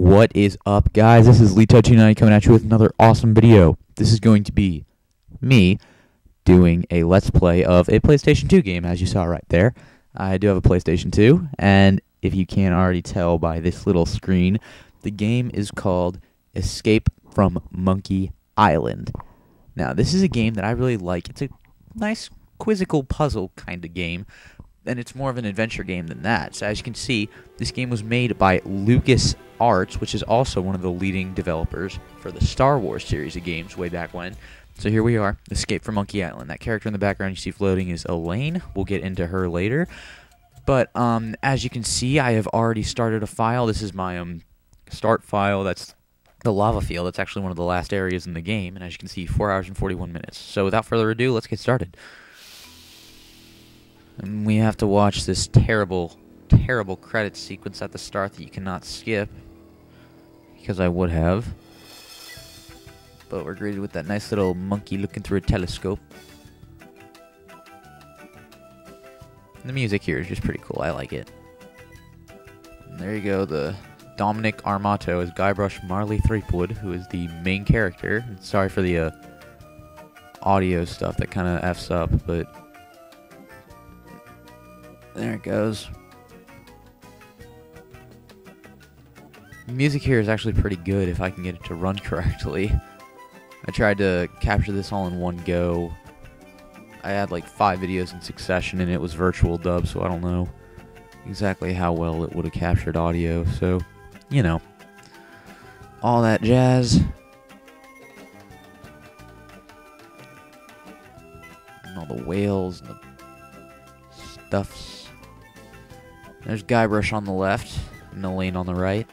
What is up, guys? This is Lito290 coming at you with another awesome video. This is going to be me doing a Let's Play of a PlayStation 2 game, as you saw right there. I do have a PlayStation 2, and if you can't already tell by this little screen, the game is called Escape from Monkey Island. Now, this is a game that I really like. It's a nice quizzical puzzle kind of game, and it's more of an adventure game than that. So as you can see, this game was made by Lucas Arts, which is also one of the leading developers for the Star Wars series of games way back when. So here we are, Escape from Monkey Island. That character in the background you see floating is Elaine. We'll get into her later. But as you can see, I have already started a file. This is my start file. That's the lava field. That's actually one of the last areas in the game. And as you can see, 4 hours and 41 minutes. So without further ado, let's get started. And we have to watch this terrible, terrible credit sequence at the start that you cannot skip, because I would have. But we're greeted with that nice little monkey looking through a telescope. And the music here is just pretty cool. I like it. And there you go. The Dominic Armato is Guybrush Marley Threepwood, who is the main character. And sorry for the audio stuff that kind of f's up, but there it goes. The music here is actually pretty good if I can get it to run correctly. I tried to capture this all in one go. I had like 5 videos in succession and it was virtual dub, so I don't know exactly how well it would have captured audio, so, you know, all that jazz. And all the whales and the stuffs. There's Guybrush on the left, and Elaine on the right.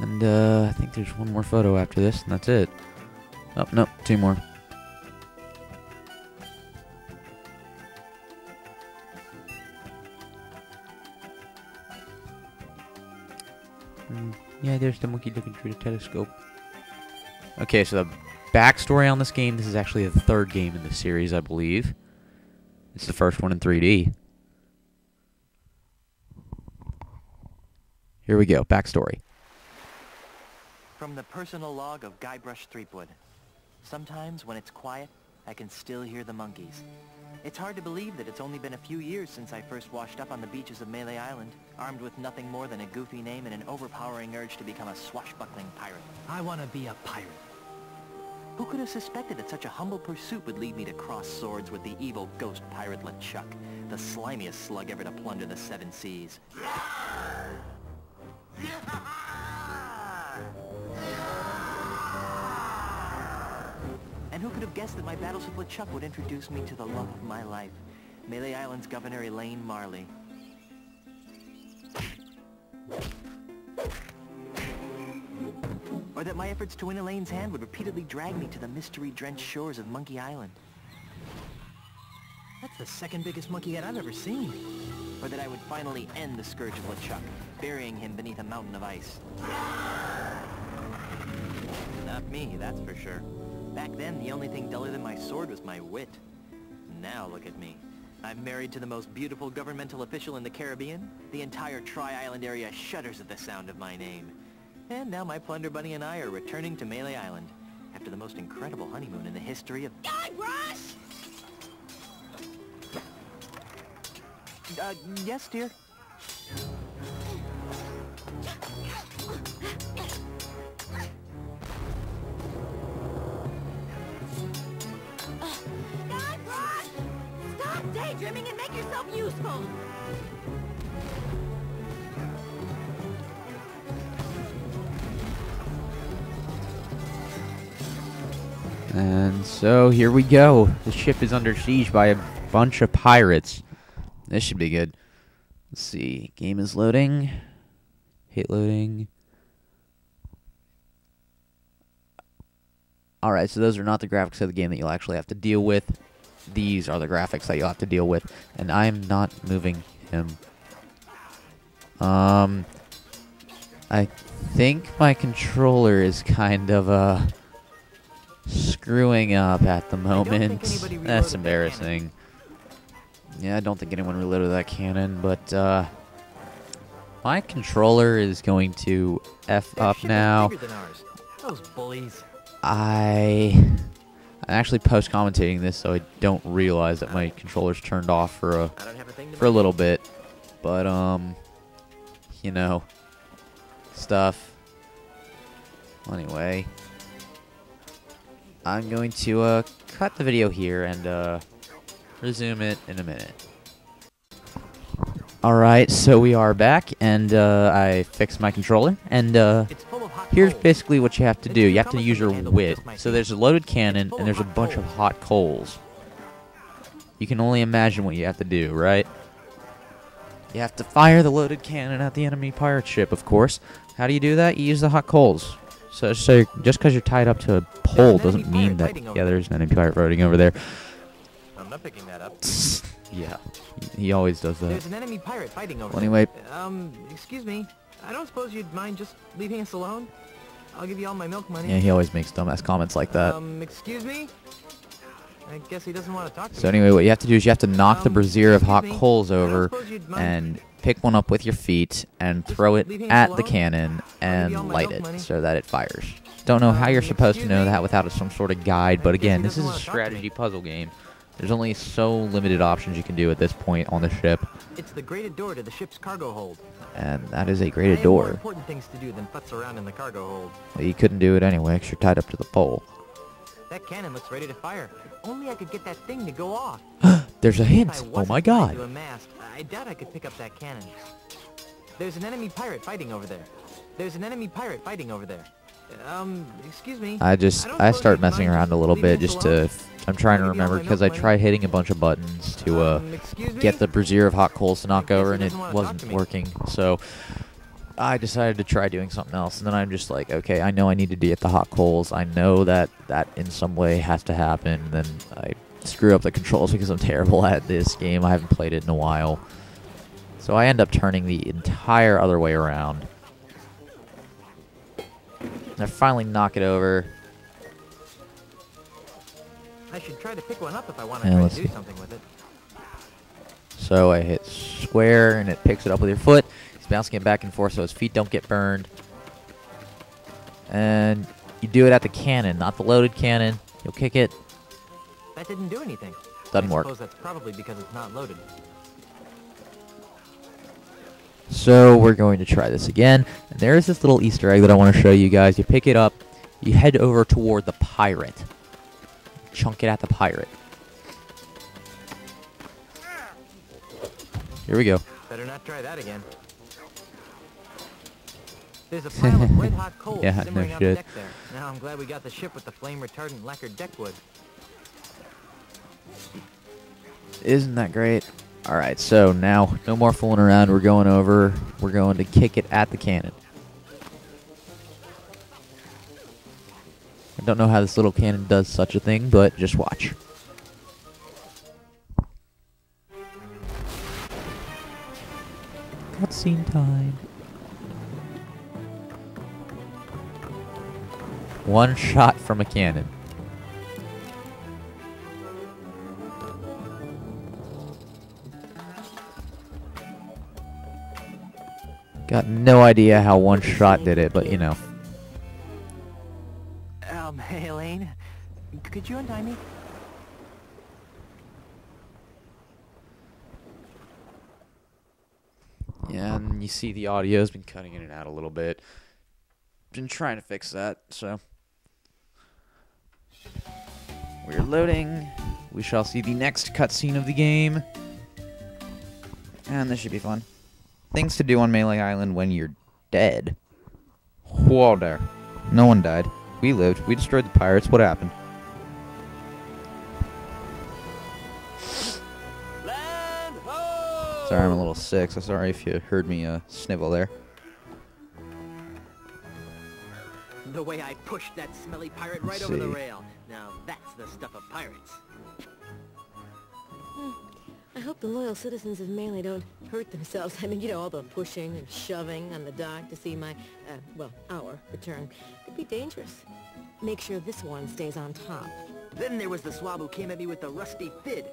And, I think there's one more photo after this, and that's it. Oh, no, 2 more. Yeah, there's the monkey looking through the telescope. Okay, so the backstory on this game, this is actually the 3rd game in the series, I believe. It's the first one in 3D. Here we go, backstory. From the personal log of Guybrush Threepwood. Sometimes when it's quiet, I can still hear the monkeys. It's hard to believe that it's only been a few years since I first washed up on the beaches of Melee Island, armed with nothing more than a goofy name and an overpowering urge to become a swashbuckling pirate. I want to be a pirate. Who could have suspected that such a humble pursuit would lead me to cross swords with the evil ghost pirate LeChuck, the slimiest slug ever to plunder the 7 seas? And who could have guessed that my battles with LeChuck would introduce me to the love of my life, Melee Island's Governor Elaine Marley? Or that my efforts to win Elaine's hand would repeatedly drag me to the mystery-drenched shores of Monkey Island. That's the 2nd biggest monkey head I've ever seen. Or that I would finally end the scourge of LeChuck, burying him beneath a mountain of ice. Not me, that's for sure. Back then, the only thing duller than my sword was my wit. Now look at me. I'm married to the most beautiful governmental official in the Caribbean. The entire Tri-Island area shudders at the sound of my name. And now my Plunder Bunny and I are returning to Melee Island after the most incredible honeymoon in the history of Guybrush! Yes, dear? Guybrush! Stop daydreaming and make yourself useful! And so, here we go. The ship is under siege by a bunch of pirates. This should be good. Let's see. Game is loading. Hit loading. Alright, so those are not the graphics of the game that you'll actually have to deal with. These are the graphics that you'll have to deal with. And I'm not moving him. I think my controller is kind of, screwing up at the moment. That's embarrassing. Yeah, I don't think anyone reloaded that cannon, but My controller is going to F up now. Those bullies. I'm actually post-commentating this, so I don't realize that my controller's turned off for a little bit. But you know, stuff. Well, anyway, I'm going to cut the video here and resume it in a minute. Alright, so we are back, and I fixed my controller, and here's basically what you have to do. You have to use your wit. So there's a loaded cannon, and there's a bunch of hot coals. You can only imagine what you have to do, right? You have to fire the loaded cannon at the enemy pirate ship, of course. How do you do that? You use the hot coals. So just because you're tied up to a pole doesn't mean that... Yeah, there's an enemy pirate floating over there. I'm not picking that up. Yeah, he always does that. There's an enemy pirate fighting over. Well, anyway, excuse me. I don't suppose you'd mind just leaving us alone? I'll give you all my milk money. Yeah, he always makes dumbass comments like that. Excuse me. I guess he doesn't want to talk to me. So anyway, what you have to do is you have to knock the brazier of hot coals over and pick one up with your feet and throw it at the cannon and light it so that it fires. Don't know how you're supposed to know that without some sort of guide, but again, this is a strategy puzzle game. There's only so limited options you can do at this point on the ship. It's the grated door to the ship's cargo hold. And that is a grated door. More important things to do than futz around in the cargo hold. Well, you couldn't do it anyway because you're tied up to the pole. That cannon looks ready to fire. If only I could get that thing to go off. There's a hint. Oh my god. I doubt I could pick up that cannon. There's an enemy pirate fighting over there. There's an enemy pirate fighting over there. Excuse me. I start messing around a little bit just to... I'm trying to remember because I tried hitting a bunch of buttons to get the brazier of hot coals to knock over, and it wasn't working. So I decided to try doing something else, and then I'm just like, okay, I know I need to get the hot coals. I know that that in some way has to happen. And then I screw up the controls because I'm terrible at this game. I haven't played it in a while. So I end up turning the entire other way around. And I finally knock it over. I should try to pick one up if I want to try to do something with it. So I hit square and it picks it up with your foot. He's bouncing it back and forth so his feet don't get burned. And you do it at the cannon, not the loaded cannon. You'll kick it. That didn't do anything. Doesn't work. I suppose that's probably because it's not loaded. So we're going to try this again. And there's this little Easter egg that I want to show you guys. You pick it up. You head over toward the pirate. Chunk it at the pirate. Here we go. Better not try that again. There's a pile of red hot coals simmering on the deck there. Now I'm glad we got the ship with the flame retardant lacquered deck wood. Isn't that great? All right, so now no more fooling around. We're going over. We're going to kick it at the cannon. I don't know how this little cannon does such a thing, but just watch. Cutscene time. One shot from a cannon. Got no idea how one shot did it, but you know. Hey, Elaine, could you untie me? Yeah, and you see the audio's been cutting in and out a little bit. Been trying to fix that, so... We're loading. We shall see the next cutscene of the game. And this should be fun. Things to do on Melee Island when you're dead. Whoa there. No one died. We lived. We destroyed the pirates. What happened? Land ho! Sorry, I'm a little sick. So sorry if you heard me snivel there. The way I pushed that smelly pirate right over the rail. Now that's the stuff of pirates. I hope the loyal citizens of Melee don't hurt themselves. I mean, you know, all the pushing and shoving on the dock to see my, well, our return. Could be dangerous. Make sure this one stays on top. Then there was the swab who came at me with the rusty fid.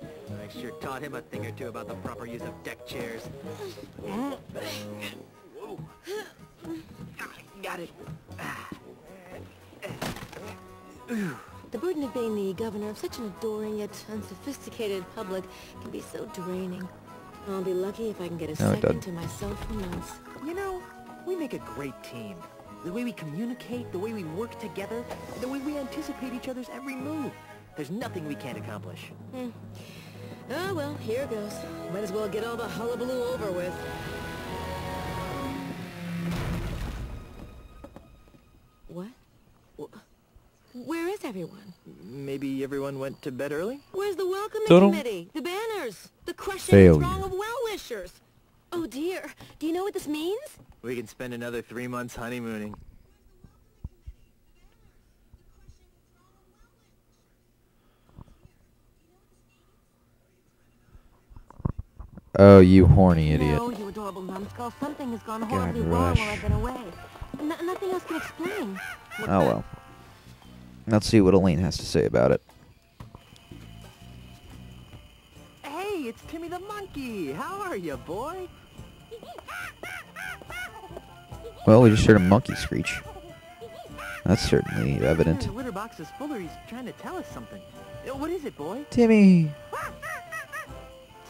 I sure taught him a thing or two about the proper use of deck chairs. got it. The burden of being the governor of such an adoring yet unsophisticated public can be so draining. I'll be lucky if I can get a second to myself for months. You know, we make a great team. The way we communicate, the way we work together, the way we anticipate each other's every move. There's nothing we can't accomplish. Oh, well, here goes. Might as well get all the hullabaloo over with. What? Where is everyone? Maybe everyone went to bed early? Where's the welcoming committee? The banners? The crushing throng of well-wishers? Oh dear, do you know what this means? We can spend another 3 months honeymooning. Oh, you horny idiot. Oh, you adorable numbskull. Something has gone horribly wrong while I've been away. Nothing else can explain. What's that? Well. Let's see what Elaine has to say about it. Hey, it's Timmy the monkey. How are you, boy? Well, we just heard a monkey screech. That's certainly evident. The litter box is full, or he's trying to tell us something. What is it, boy? Timmy.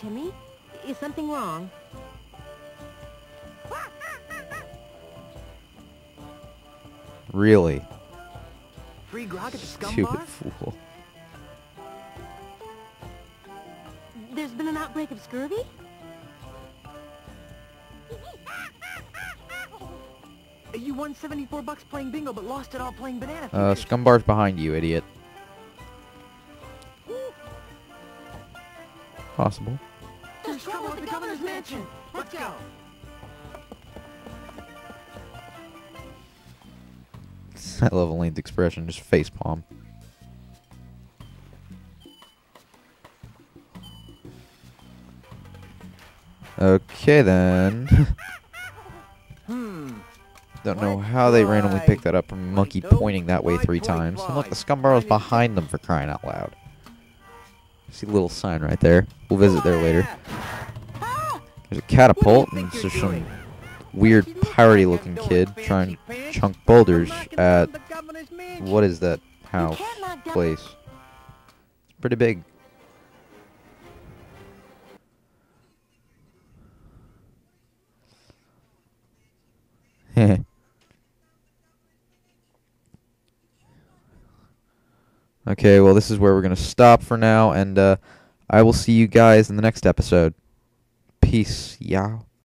Timmy? Is something wrong? Really? Free grog at the scum bar? Fool. There's been an outbreak of scurvy? You won $74 playing bingo, but lost it all playing banana. Scumbar's behind you, idiot. Possible. There's trouble at the governor's mansion. Let's go. I love Elaine's expression, just face palm. Okay then. Don't know how they randomly picked that up from a monkey pointing that way 3 times. And look, the scumbarrow's behind them, for crying out loud. See a little sign right there. We'll visit there later. There's a catapult, and there's some weird piratey-looking kid trying to chunk boulders at... What is that house place? It's pretty big. Heh. Okay, well, this is where we're going to stop for now, and I will see you guys in the next episode. Peace, y'all.